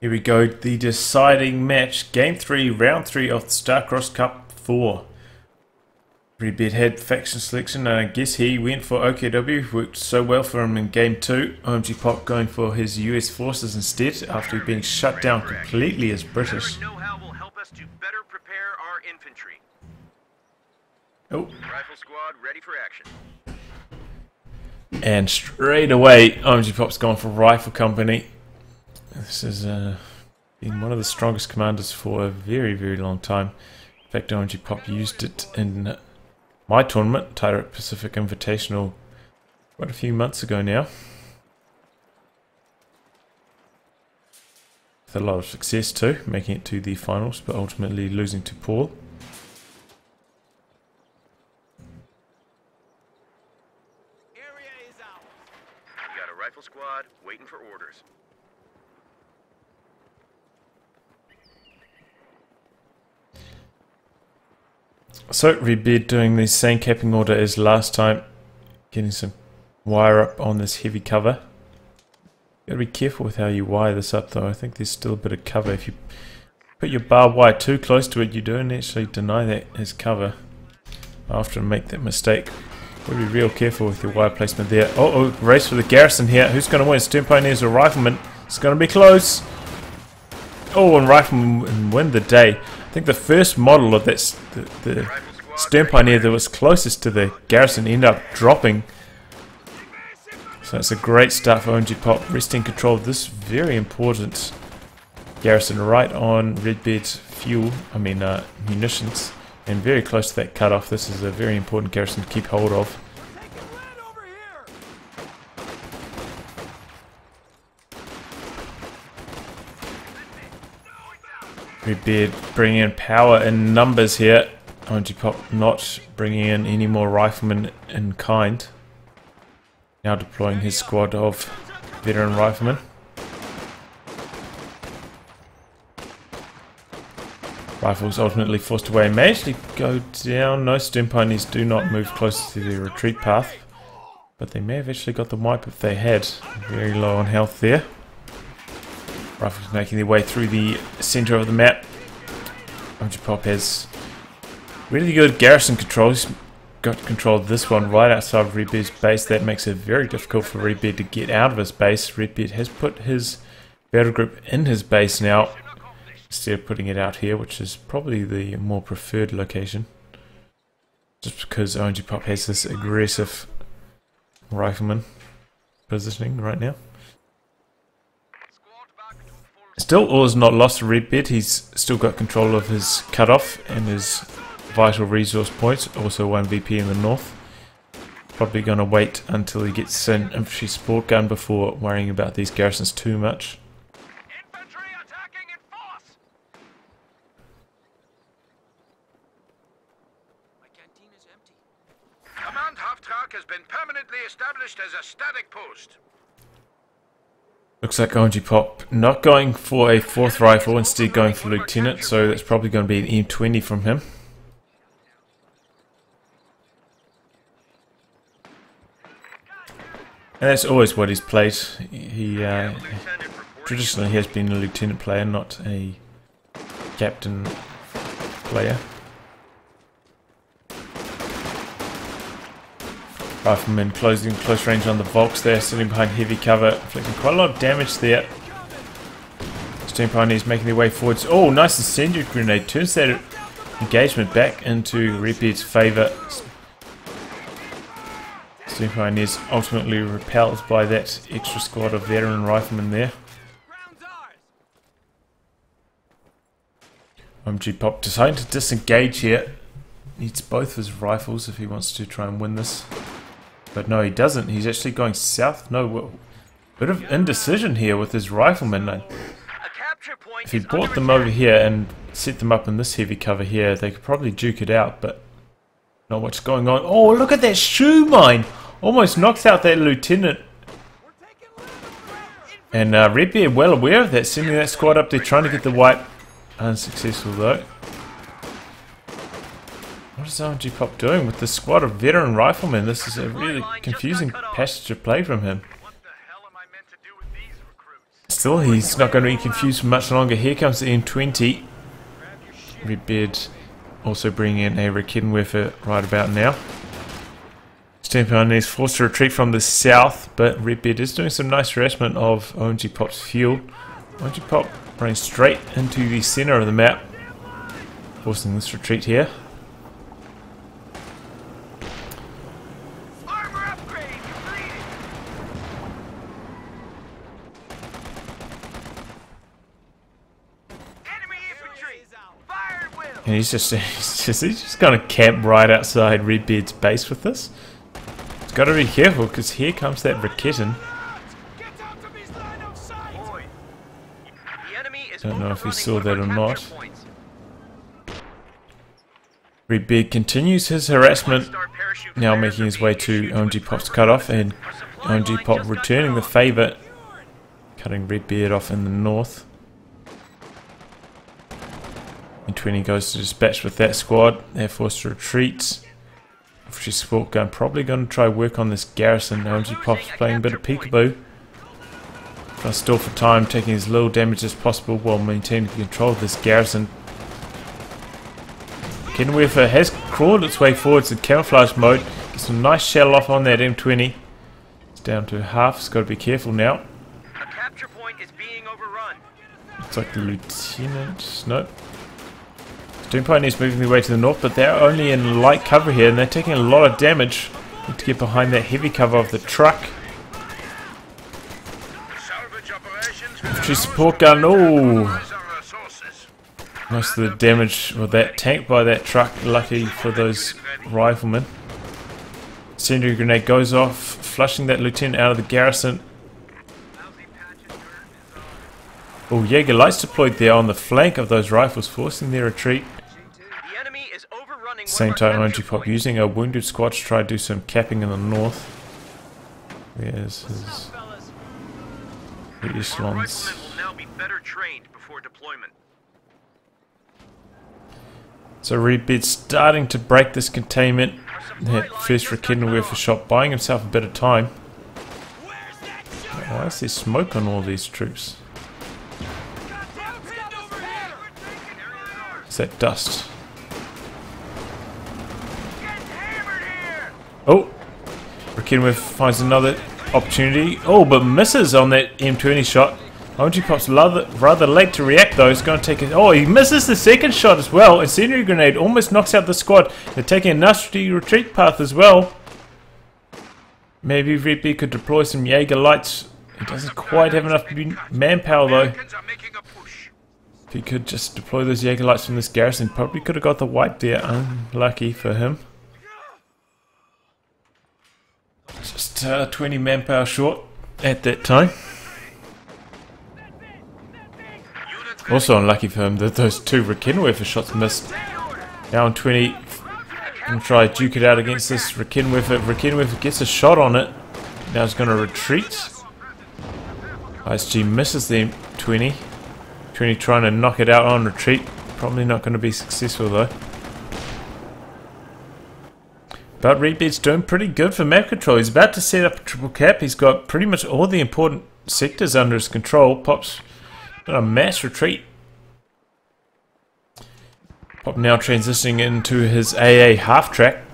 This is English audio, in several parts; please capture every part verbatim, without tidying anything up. Here we go, the deciding match, game three, round three of the Starcross Cup four. Redbeard had faction selection, and I guess he went for O K W, worked so well for him in game two. OMGPOP going for his U S forces instead, after being shut down completely as British. Oh. Rifle squad ready for action. And straight away, OMGPOP's gone for Rifle Company. This has uh, been one of the strongest commanders for a very, very long time. In fact, OMGPOP used it in my tournament, Tyro at Pacific Invitational, quite a few months ago now. With a lot of success too, making it to the finals, but ultimately losing to Paul. Squad waiting for orders. So Redbeard doing the same capping order as last time, getting some wire up on this heavy cover. Gotta be careful with how you wire this up though. I think there's still a bit of cover. If you put your barbed wire too close to it, you don't actually deny that as cover. I often make that mistake. Be real careful with your wire placement there. Oh, oh, race for the garrison here. Who's going to win? Sturm pioneers or riflemen? It's going to be close. Oh, and riflemen win the day. I think the first model of that the, the Sturm pioneer that was closest to the garrison ended up dropping. So it's a great start for OMGPOP. Resting control of this very important garrison right on Redbeard's fuel. I mean uh, munitions. And very close to that cutoff. This is a very important garrison to keep hold of. Over here. Redbeard bringing in power and numbers here. OMGPOP not bringing in any more riflemen in kind. Now deploying his squad of veteran riflemen. Rifles ultimately forced away, may actually go down. No, Sturm pioneers do not move close to the retreat path, but they may have actually got the wipe if they had. Very low on health there. Rifles making their way through the centre of the map. OMGPOP has really good garrison controls. Got control of this one right outside of Redbeard's base. That makes it very difficult for Redbeard to get out of his base. Redbeard has put his battle group in his base now, instead of putting it out here, which is probably the more preferred location, just because OMGPOP has this aggressive rifleman positioning right now. Still, all is not lost to Redbeard. He's still got control of his cutoff and his vital resource points. Also one V P in the north. Probably going to wait until he gets an infantry support gun before worrying about these garrisons too much. Has been permanently established as a static post. Looks like OMGPOP not going for a fourth rifle, instead going for lieutenant, so that's probably going to be an M twenty from him. And that's always what he's played. He uh, traditionally has been a lieutenant player, not a captain player. Riflemen closing close range on the Volks there, sitting behind heavy cover, inflicting quite a lot of damage there. Sturm pioneers making their way forwards. Oh, nice incendiary grenade. Turns that engagement back into Redbeard's favour. Sturm pioneers ultimately repelled by that extra squad of veteran riflemen there. OMGPOP deciding to disengage here. Needs both his rifles if he wants to try and win this. But no, he doesn't. He's actually going south. No, bit of indecision here with his riflemen. If he brought them over here and set them up in this heavy cover here, they could probably duke it out, but not what's going on. Oh, look at that shoe mine! Almost knocks out that lieutenant. And uh, Redbeard well aware of that, sending that squad up there trying to get the wipe. Unsuccessful though. What is OMGPOP doing with the squad of veteran riflemen? This is a really confusing passage of play from him. still, he's not going to be confused for much longer. Here comes the M twenty. Redbeard also bringing in a Raketenwerfer right about now. Sturm pioneer is forced to retreat from the south, but Redbeard is doing some nice harassment of OMGPOP's fuel. OMGPOP running straight into the center of the map, forcing this retreat here. And he's just, he's just, he's just going to camp right outside Redbeard's base with this. He's got to be careful, because here comes that Raketen. Don't know if he saw that or not. Redbeard continues his harassment, now making his way to OMGPOP's cutoff, and OMGPOP returning the favour, cutting Redbeard off in the north. M twenty goes to dispatch with that squad. They're forced to retreat. Infantry support gun probably going to try work on this garrison. OMGPOP's playing a bit of peekaboo. Trying to stall for time, taking as little damage as possible while maintaining control of this garrison. Raketenwerfer has crawled its way forwards in camouflage mode. Gets a nice shell off on that M twenty. It's down to half. It's got to be careful now. A capture point is being overrun. Looks like the lieutenant. Nope. Sturm Pioneer is moving their way to the north, but they're only in light cover here, and they're taking a lot of damage. Need to get behind that heavy cover of the truck. Infantry support gun. Ooh! Most of the damage with that tank by that truck, lucky for those riflemen. Incendiary grenade goes off, flushing that lieutenant out of the garrison. Oh, Jäger lights deployed there on the flank of those rifles, forcing their retreat. Same time, OMGPOP using a wounded squad to try to do some capping in the north. There's his echelons. So Redbeard's starting to break this containment. That first Raketenwerfer shot, buying himself a bit of time. Why is there smoke on all these troops? It's that dust. Oh, Raketenwerfer finds another opportunity. Oh, but misses on that M twenty shot. OMGPOP's rather, rather late to react though. It's going to take it. Oh, he misses the second shot as well. Incendiary grenade almost knocks out the squad. They're taking a nasty retreat path as well. Maybe Redbeard could deploy some Jäger lights. He doesn't quite have enough manpower though. If he could just deploy those Jäger lights from this garrison, probably could have got the wipe there. Unlucky for him. Just uh, twenty manpower short at that time. Also unlucky for him that those two Raketenwerfer shots missed. Now on twenty, and try to duke it out against this Raketenwerfer. Raketenwerfer gets a shot on it. Now it's going to retreat. I S G misses the M twenty. twenty trying to knock it out on retreat. Probably not going to be successful though. But Redbeard's doing pretty good for map control. He's about to set up a triple cap. He's got pretty much all the important sectors under his control. Pop's got a mass retreat. Pop now transitioning into his A A half track.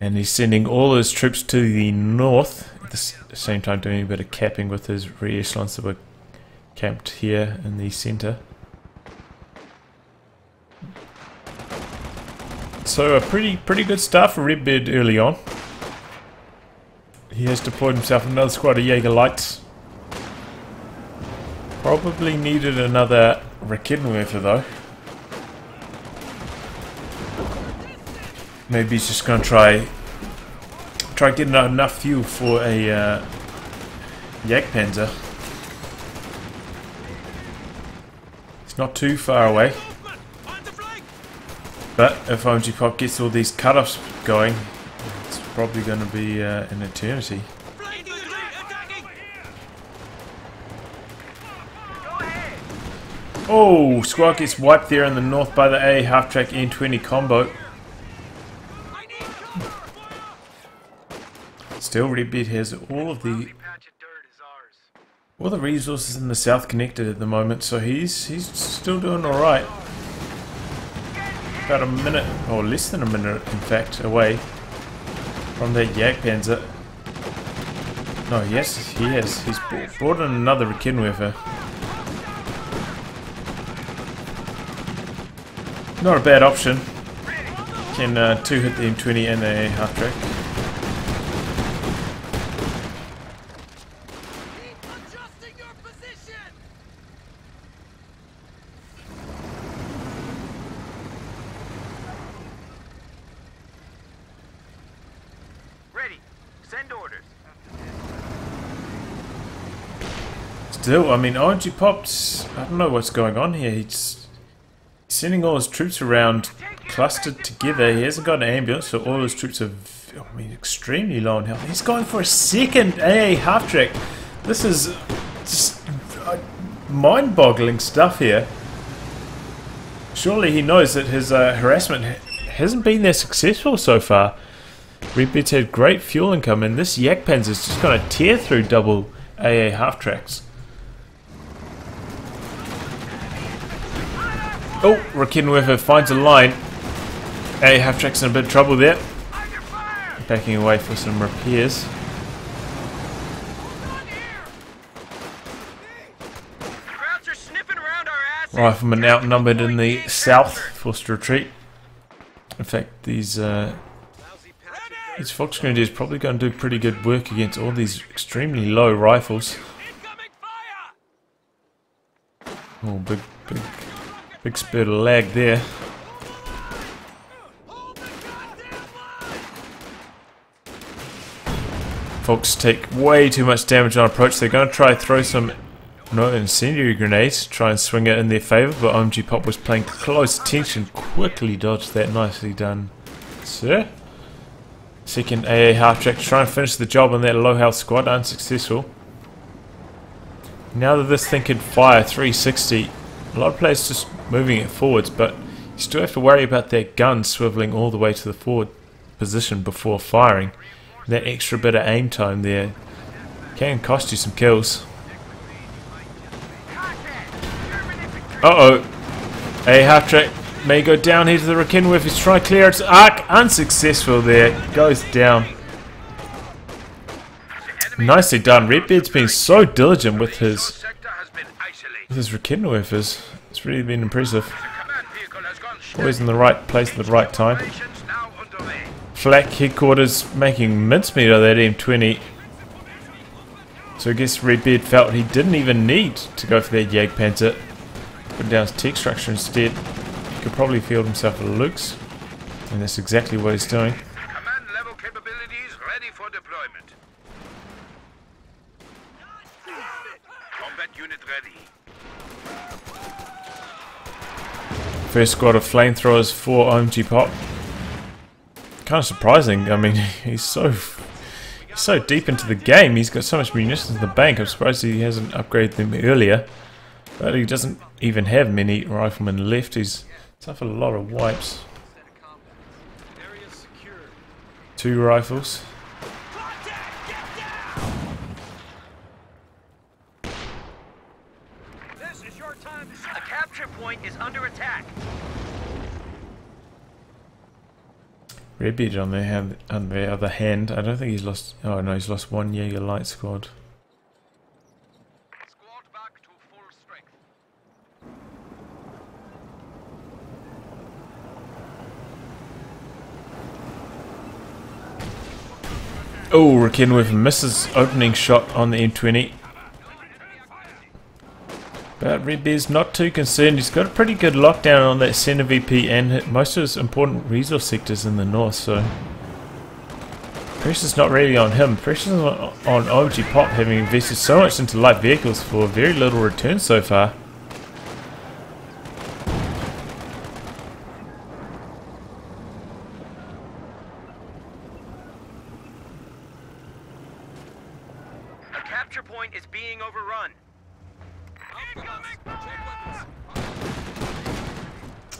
And he's sending all his troops to the north. At the same time doing a bit of capping with his rear echelons that were camped here in the centre. So a pretty pretty good start for Redbeard early on. He has deployed himself another squad of Jäger lights. Probably needed another Raketenwerfer though. Maybe he's just going to try... Try getting enough fuel for a uh, Jagdpanzer. It's not too far away. But if OMGPOP gets all these cutoffs going, it's probably going to be uh, an eternity. Oh, squad gets wiped there in the north by the A half-track M twenty combo. Still, Redbeard has all of the all the resources in the south connected at the moment, so he's he's still doing all right. About a minute, or less than a minute, in fact, away from that Jagdpanzer. No, yes, he has. He's brought in another Raketenwerfer. Not a bad option. Can uh, two hit the M twenty and a half track. Ready. Send orders. Still, I mean, O M G Pop's. I don't know what's going on here. He's sending all his troops around. Clustered together, he hasn't got an ambulance, so all his troops are I mean, extremely low on health. He's going for a second A A half track. This is just mind-boggling stuff here. Surely he knows that his uh, harassment hasn't been that successful so far. Redbeard's had great fuel income, and this Jagdpanzer is just going to tear through double A A half tracks. Oh, Raketenwerfer finds a line. A half track's in a bit of trouble there. Backing away for some repairs. Riflemen outnumbered in the south, forced to retreat. In fact, these uh, these Fox Grenadiers probably going to do pretty good work against all these extremely low rifles. Oh, big, big, big spurt of lag there. Volks take way too much damage on approach. They're going to try throw some no incendiary grenades, try and swing it in their favour, but O M G Pop was playing close attention, quickly dodged that. Nicely done, sir. Second A A half track to try and finish the job on that low health squad, unsuccessful. Now that this thing can fire three sixty, a lot of players just moving it forwards, but you still have to worry about that gun swiveling all the way to the forward position before firing. That extra bit of aim time there can cost you some kills. Uh oh. A half track may go down here to the Raketenwerfer. He's trying to clear its arc. Unsuccessful there. Goes down. Nicely done. Redbeard's been so diligent with his, with his Raketenwerfers. It's really been impressive. Always in the right place at the right time. Flak headquarters making mincemeat of that M twenty. So I guess Redbeard felt he didn't even need to go for that Jagdpanzer. Put down his tech structure instead. He could probably field himself a Luke's. And that's exactly what he's doing. Command level capabilities ready for deployment. Combat unit ready. First squad of flamethrowers for O M G Pop. Kind of surprising. I mean, he's so he's so deep into the game. He's got so much munitions in the bank. I'm surprised he hasn't upgraded them earlier. But he doesn't even have many riflemen left. He's suffered a lot of wipes. Two rifles. This is your time. A capture point is under attack. Redbeard on the hand, on the other hand, I don't think he's lost. Oh no, he's lost one Jäger light squad. Squad back to full strength. Oh, Raketenwerfer misses opening shot on the M twenty. But Redbeard's not too concerned. He's got a pretty good lockdown on that center V P and hit most of his important resource sectors in the north, so pressure's not really on him. Pressure's on, on O M G Pop, having invested so much into light vehicles for very little return so far. A capture point is being overrun.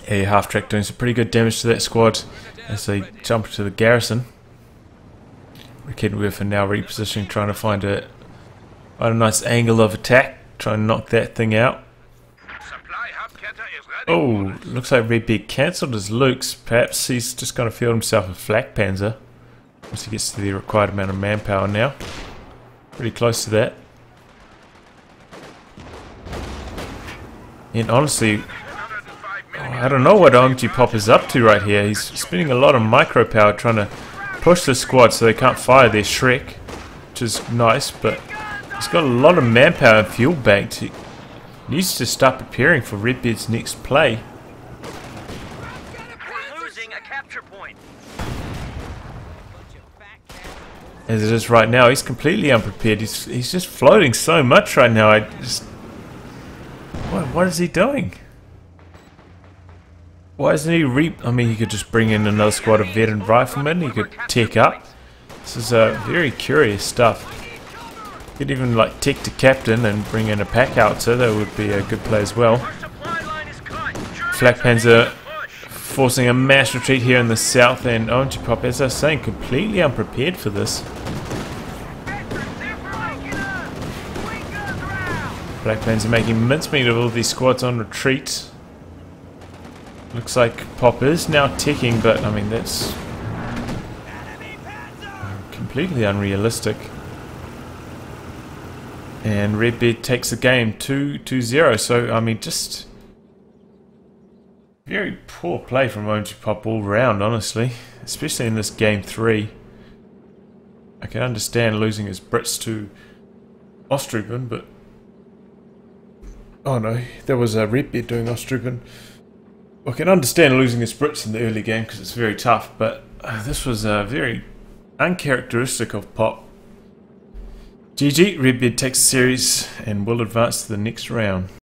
A half track doing some pretty good damage to that squad as they jump to the garrison. Raketenwerfer now repositioning, trying to find a, a nice angle of attack, try and knock that thing out. Oh, looks like Redbeard cancelled his Lukes. Perhaps he's just going to field himself a Flak Panzer once he gets to the required amount of manpower now. Pretty close to that. And honestly, oh, I don't know what O M G Pop is up to right here. He's spending a lot of micro power trying to push the squad so they can't fire their Shrek, which is nice, but he's got a lot of manpower and fuel banked. He needs to start preparing for Redbeard's next play. We're losing a capture point. As it is right now, he's completely unprepared. He's he's just floating so much right now. I just what what is he doing? Why isn't he re? I mean, he could just bring in another squad of veteran riflemen. He could tech up. This is a uh, very curious stuff. Could even like tech to captain and bring in a pack howitzer. That would be a good play as well. Flak Panzer forcing a mass retreat here in the south, and O M G Pop, as I was saying, completely unprepared for this. Flak Panzer making mincemeat of all these squads on retreat. Looks like Pop is now teching, but I mean that's completely unrealistic. And Redbeard takes the game two to zero, so I mean just very poor play from O M G Pop all round, honestly, especially in this game three. I can understand losing his Brits to Ostruppen, but oh no, that was uh, Redbeard doing Ostruppen. I can understand losing his Brits in the early game because it's very tough, but uh, this was uh, very uncharacteristic of Pop. G G, Redbeard takes the series and will advance to the next round.